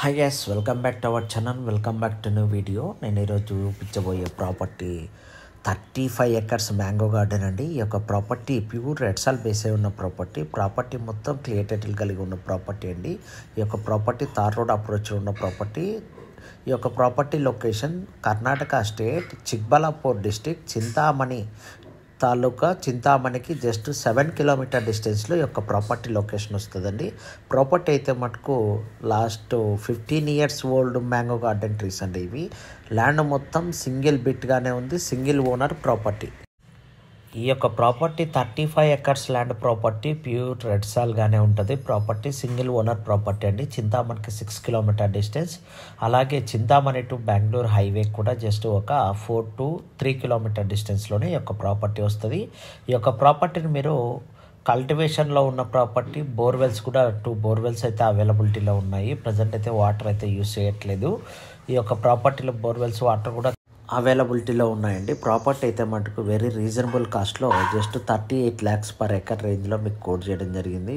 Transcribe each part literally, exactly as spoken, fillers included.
Hi guys welcome back to our channel welcome back to new video नेनु रोजु पिचबोये property thirty five acres mango garden अंडी property pure red soil base अयिन property property मोत्तम clear title कलिगि उन्न property अंडी property tar road approach उन्न प्रॉपर्टी यह property location Karnataka state Chikballapur district Chintamani taluka Chintamani की जस्ट सेवन किलोमीटर डिस्टेंस लो योक्का प्रॉपर्टी लोकेशन वस्तुंदी। प्रॉपर्टी अयिते मट्टुकु last fifteen years old mango garden trees अंडी इवि लैंड मोत्तम सिंगल बिट गाने उंदी सिंगल ओनर प्रॉपर्टी। ఈ యొక్క property thirty five acres land property pure red soil గానే ఉంటది। ప్రాపర్టీ సింగిల్ ఓనర్ ప్రాపర్టీ అండి। చింతామణికి సిక్స్ కిలోమీటర్ డిస్టెన్స్, అలాగే చింతామణి టు బెంగళూరు హైవే కూడా జస్ట్ ఒక four to three kilometre distance లోనే ఈ యొక్క ప్రాపర్టీ వస్తది। ఈ యొక్క ప్రాపర్టీని మీరు కల్టివేషన్ లో ఉన్న ప్రాపర్టీ, బోర్వెల్స్ కూడా టూ బోర్వెల్స్ అయితే అవైలబిలిటీ లో ఉన్నాయి। ప్రెజెంట్ అయితే వాటర్ అయితే యూస్ చేయట్లేదు। ఈ యొక్క ప్రాపర్టీలో బోర్వెల్స్ వాటర్ కూడా అవైలబిలిటీలో ఉన్నాయండి। ప్రాపర్టీ అయితే మటుకు వెరీ రీజనబుల్ కాస్ట్లో just thirty eight lakhs per acre రేంజ్లో మీకు కోట్ చేయడం జరిగింది।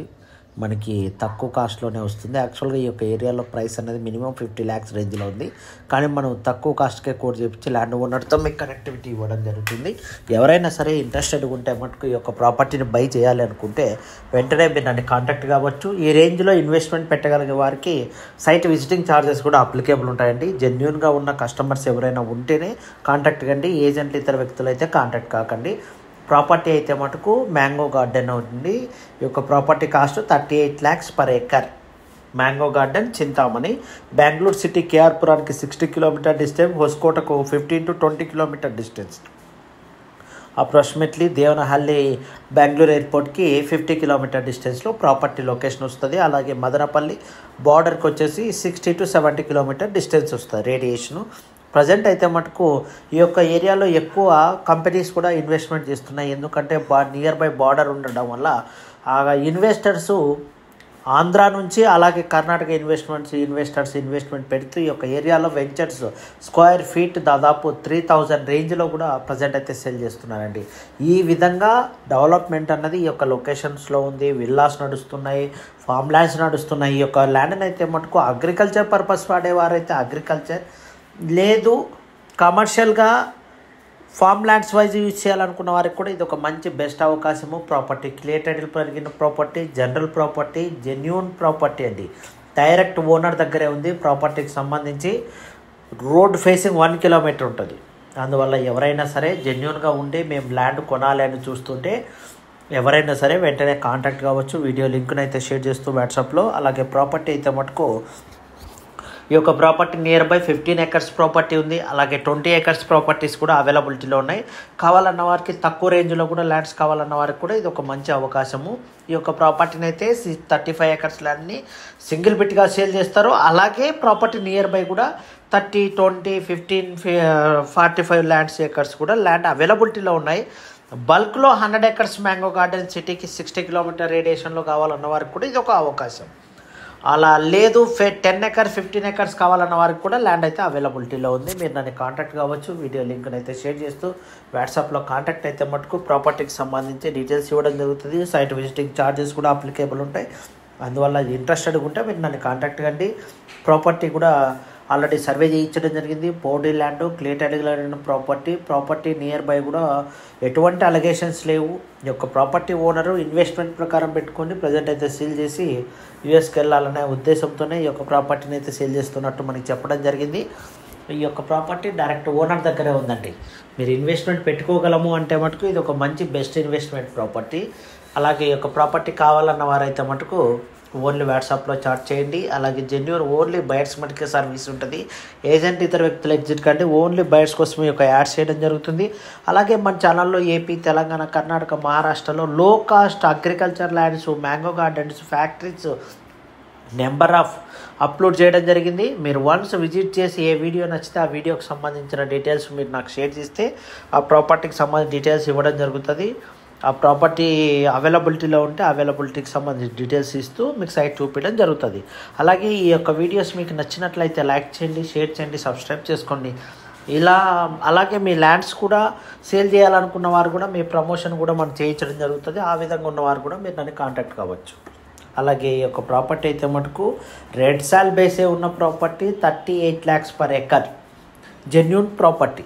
మనకి తక్కువ కాస్ట్లోనే వస్తుంది। యాక్చువల్గా ఈ యొక్క ఏరియాలో ప్రైస్ అనేది మినిమం ఫిఫ్టీ ల్యాక్స్ రేంజ్లో ఉంది, కానీ మనం తక్కువ కాస్ట్కే కోట్ చేయించి ల్యాండ్ ఓనర్తో మీకు కనెక్టివిటీ ఇవ్వడం జరుగుతుంది। ఎవరైనా సరే ఇంట్రెస్టెడ్గా ఉంటే మటుకు ఈ యొక్క ప్రాపర్టీని బై చేయాలి అనుకుంటే వెంటనే మీరు నన్ను కాంటాక్ట్ కావచ్చు। ఈ రేంజ్లో ఇన్వెస్ట్మెంట్ పెట్టగలిగే వారికి సైట్ విజిటింగ్ ఛార్జెస్ కూడా అప్లికేబుల్ ఉంటాయండి। జెన్యూన్గా ఉన్న కస్టమర్స్ ఎవరైనా ఉంటేనే కాంటాక్ట్ కండి, ఏజెంట్లు ఇతర వ్యక్తులు అయితే కాంటాక్ట్ కాకండి। ప్రాపర్టీ అయితే మటుకు మ్యాంగో గార్డెన్ అవుతుంది। ఈ యొక్క property cost thirty eight lakhs per acre. Mango garden Chintamani, Bengaluru city కేఆర్పురానికి సిక్స్టీ కిలోమీటర్ డిస్టెన్స్, హొస్కోటకు fifteen to twenty kilometre distance approximately, Devanahalli Bengaluru ఎయిర్పోర్ట్కి ఫిఫ్టీ కిలోమీటర్ డిస్టెన్స్లో ప్రాపర్టీ లొకేషన్ వస్తుంది। అలాగే మదనపల్లి బార్డర్కి వచ్చేసి sixty to seventy kilometre distance వస్తుంది రేడియేషను। ప్రజెంట్ అయితే మటుకు ఈ యొక్క ఏరియాలో ఎక్కువ కంపెనీస్ కూడా ఇన్వెస్ట్మెంట్ చేస్తున్నాయి, ఎందుకంటే బా నియర్ బై బార్డర్ ఉండడం వల్ల ఇన్వెస్టర్సు ఆంధ్ర నుంచి అలాగే కర్ణాటక ఇన్వెస్ట్మెంట్స్ ఇన్వెస్టర్స్ ఇన్వెస్ట్మెంట్ పెడుతూ ఈ యొక్క ఏరియాలో వెంచర్స్ స్క్వేర్ ఫీట్ దాదాపు త్రీ థౌజండ్ రేంజ్లో కూడా ప్రజెంట్ అయితే సెల్ చేస్తున్నారండి। ఈ విధంగా డెవలప్మెంట్ అన్నది ఈ యొక్క లొకేషన్స్లో ఉంది। విల్లాస్ నడుస్తున్నాయి, ఫామ్ ల్యాండ్స్ నడుస్తున్నాయి। ఈ యొక్క ల్యాండ్ని అయితే మటుకు అగ్రికల్చర్ పర్పస్ వాడేవారైతే అగ్రికల్చర్, లేదు కమర్షియల్గా ఫామ్ ల్యాండ్స్ వైజ్ యూజ్ చేయాలనుకున్న వారికి కూడా ఇది ఒక మంచి బెస్ట్ అవకాశము। ప్రాపర్టీ క్లియర్ టైటిల్ కలిగిన property, general property, genuine property అండి। డైరెక్ట్ ఓనర్ దగ్గరే ఉంది। ప్రాపర్టీకి సంబంధించి రోడ్ ఫేసింగ్ వన్ కిలోమీటర్ ఉంటుంది, అందువల్ల ఎవరైనా సరే జెన్యూన్గా ఉండి మేము ల్యాండ్ కొనాలి అని చూస్తుంటే ఎవరైనా సరే వెంటనే కాంటాక్ట్ కావచ్చు। వీడియో లింక్ను అయితే షేర్ చేస్తూ వాట్సాప్లో। అలాగే ప్రాపర్టీ అయితే మటుకు ఈ యొక్క property nearby fifteen acres property ఉంది, అలాగే ట్వంటీ ఎకర్స్ ప్రాపర్టీస్ కూడా అవైలబిలిటీలో ఉన్నాయి। కావాలన్న వారికి తక్కువ రేంజ్లో కూడా ల్యాండ్స్ కావాలన్న వారికి కూడా ఇది ఒక మంచి అవకాశము। ఈ యొక్క ప్రాపర్టీని అయితే థర్టీ ఫైవ్ ఎకర్స్ ల్యాండ్ని సింగిల్ బిట్గా సేల్ చేస్తారు, అలాగే ప్రాపర్టీ నియర్ బై కూడా thirty twenty fifteen forty five lands acres కూడా ల్యాండ్ అవైలబిలిటీలో ఉన్నాయి। బల్క్లో హండ్రెడ్ ఎకర్స్ మ్యాంగో గార్డెన్ సిటీకి సిక్స్టీ కిలోమీటర్ రేడియేషన్లో కావాలన్న వారికి కూడా ఇది ఒక అవకాశం। అలా లేదు ఫే టెన్ ఎకర్స్ ఫిఫ్టీన్ ఎకర్స్ కావాలన్న వారికి కూడా ల్యాండ్ అయితే అవైలబిలిటీలో ఉంది। మీరు నన్ను కాంటాక్ట్ కావచ్చు, వీడియో లింక్ని అయితే షేర్ చేస్తూ వాట్సాప్లో కాంటాక్ట్ అయితే మటుకు ప్రాపర్టీకి సంబంధించి డీటెయిల్స్ ఇవ్వడం జరుగుతుంది। సైట్ విజిటింగ్ ఛార్జెస్ కూడా అప్లికేబుల్ ఉంటాయి, అందువల్ల ఇంట్రెస్టెడ్ ఉంటే మీరు నన్ను కాంటాక్ట్ కండి। ప్రాపర్టీ కూడా ఆల్రెడీ సర్వే చేయించడం జరిగింది। పోర్డీ ల్యాండ్, clear title property, property nearby కూడా ఎటువంటి అలిగేషన్స్ లేవు। ఈ యొక్క ప్రాపర్టీ ఓనరు ఇన్వెస్ట్మెంట్ ప్రకారం పెట్టుకొని ప్రజెంట్ అయితే సేల్ చేసి యూఎస్కి వెళ్ళాలనే ఉద్దేశంతోనే ఈ యొక్క ప్రాపర్టీని అయితే సేల్ చేస్తున్నట్టు మనకి చెప్పడం జరిగింది। ఈ యొక్క ప్రాపర్టీ డైరెక్ట్ ఓనర్ దగ్గరే ఉందండి। మీరు ఇన్వెస్ట్మెంట్ పెట్టుకోగలము అంటే మటుకు ఇది ఒక మంచి బెస్ట్ ఇన్వెస్ట్మెంట్ ప్రాపర్టీ। అలాగే ఈ యొక్క ప్రాపర్టీ కావాలన్న వారైతే మటుకు ఓన్లీ వాట్సాప్లో చాట్ చేయండి। అలాగే జెన్యూన్ ఓన్లీ బయర్స్ మటుకే సర్వీస్ ఉంటుంది, ఏజెంట్ ఇతర వ్యక్తుల ఎగ్జిట్ కంటే ఓన్లీ బయర్స్ కోసం ఈ యొక్క యాడ్ చేయడం జరుగుతుంది। అలాగే మన ఛానల్లో ఏపీ, తెలంగాణ, కర్ణాటక, మహారాష్ట్రలో low cost agriculture lands, mango gardens, factories number of upload చేయడం జరిగింది। మీరు వన్స్ విజిట్ చేసి ఏ వీడియో నచ్చితే ఆ వీడియోకి సంబంధించిన డీటెయిల్స్ మీరు నాకు షేర్ చేస్తే ఆ ప్రాపర్టీకి సంబంధించిన డీటెయిల్స్ ఇవ్వడం జరుగుతుంది। ఆ ప్రాపర్టీ అవైలబిలిటీలో ఉంటే అవైలబిలిటీకి సంబంధించిన డీటెయిల్స్ ఇస్తూ మీకు సైట్ చూపించడం జరుగుతుంది। అలాగే ఈ యొక్క వీడియోస్ మీకు నచ్చినట్లయితే లైక్ చేయండి, షేర్ చేయండి, సబ్స్క్రైబ్ చేసుకోండి ఇలా। అలాగే మీ ల్యాండ్స్ కూడా సేల్ చేయాలనుకున్న వారు కూడా మీ ప్రమోషన్ కూడా మనం చేయించడం జరుగుతుంది। ఆ విధంగా ఉన్నవారు కూడా మీరు నన్ను కాంటాక్ట్ కావచ్చు। అలాగే ఈ యొక్క ప్రాపర్టీ అయితే మటుకు రెడ్ సాల్ బేసే ఉన్న property thirty eight lakhs per acre genuine property.